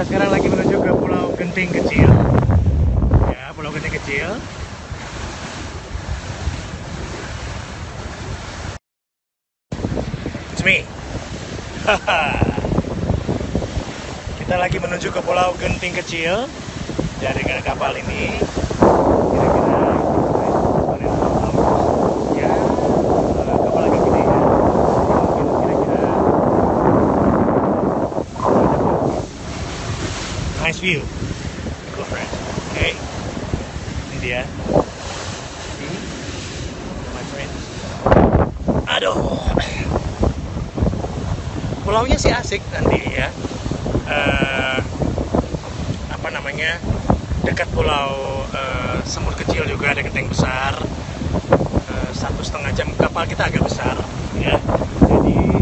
Kita sekarang lagi menuju ke Pulau Genteng Kecil. Ya, Pulau Genteng Kecil. It's me. Kita lagi menuju ke Pulau Genteng Kecil. Ya, dengan kapal ini. Nice view. Go for it. Okay. Ini dia. See? My friends. Aduh. Pulaunya sih asik nanti ya. Apa namanya? Dekat pulau Semur Kecil juga ada Genteng Besar. 1,5 jam kapal kita agak besar, ya. Jadi